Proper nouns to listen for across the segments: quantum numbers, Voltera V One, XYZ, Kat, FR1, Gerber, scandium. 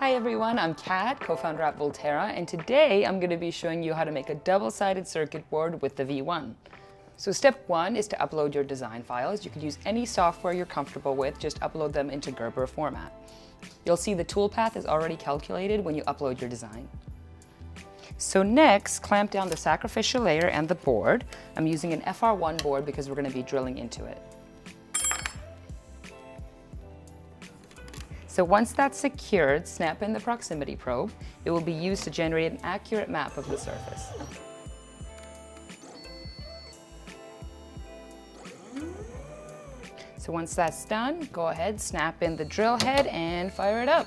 Hi everyone, I'm Kat, co-founder at Voltera, and today I'm going to be showing you how to make a double-sided circuit board with the V1. So step one is to upload your design files. You can use any software you're comfortable with, just upload them into Gerber format. You'll see the toolpath is already calculated when you upload your design. So next, clamp down the sacrificial layer and the board. I'm using an FR1 board because we're going to be drilling into it. So once that's secured, snap in the proximity probe. It will be used to generate an accurate map of the surface. So once that's done, go ahead, snap in the drill head and fire it up.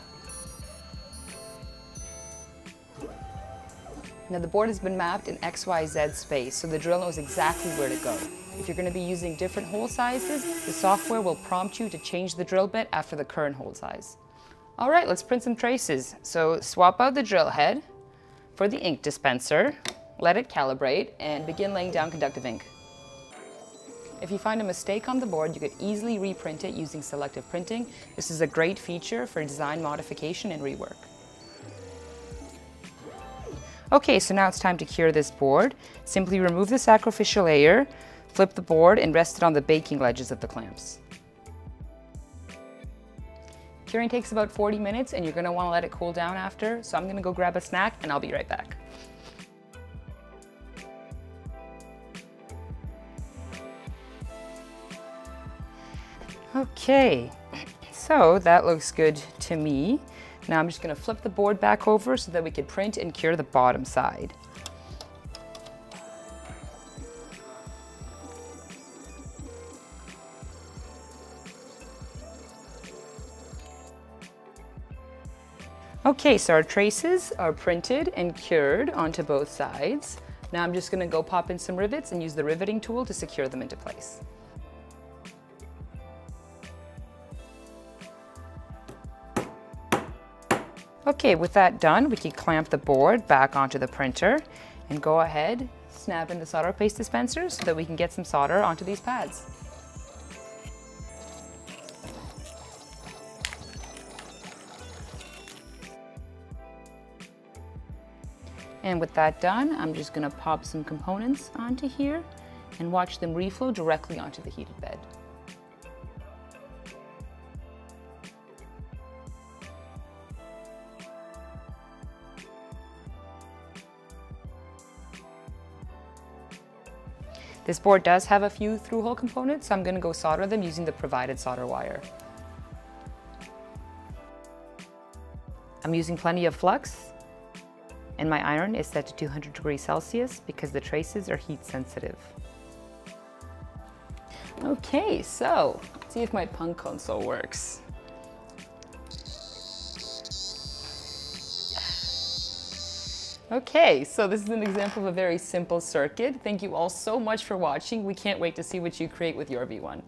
Now the board has been mapped in XYZ space, so the drill knows exactly where to go. If you're going to be using different hole sizes, the software will prompt you to change the drill bit after the current hole size. All right, let's print some traces. So swap out the drill head for the ink dispenser, let it calibrate, and begin laying down conductive ink. If you find a mistake on the board, you could easily reprint it using selective printing. This is a great feature for design modification and rework. Okay, so now it's time to cure this board. Simply remove the sacrificial layer, flip the board, and rest it on the baking ledges of the clamps. Curing takes about 40 minutes, and you're gonna wanna let it cool down after, so I'm gonna go grab a snack, and I'll be right back. Okay, so that looks good to me. Now I'm just going to flip the board back over so that we can print and cure the bottom side. Okay, so our traces are printed and cured onto both sides. Now I'm just going to go pop in some rivets and use the riveting tool to secure them into place. Okay, with that done, we can clamp the board back onto the printer and go ahead, snap in the solder paste dispenser so that we can get some solder onto these pads. And with that done, I'm just going to pop some components onto here and watch them reflow directly onto the heated bed. This board does have a few through-hole components, so I'm going to go solder them using the provided solder wire. I'm using plenty of flux, and my iron is set to 200 degrees Celsius because the traces are heat sensitive. Okay, so let's see if my punk console works. Okay, so this is an example of a very simple circuit. Thank you all so much for watching. We can't wait to see what you create with your V1.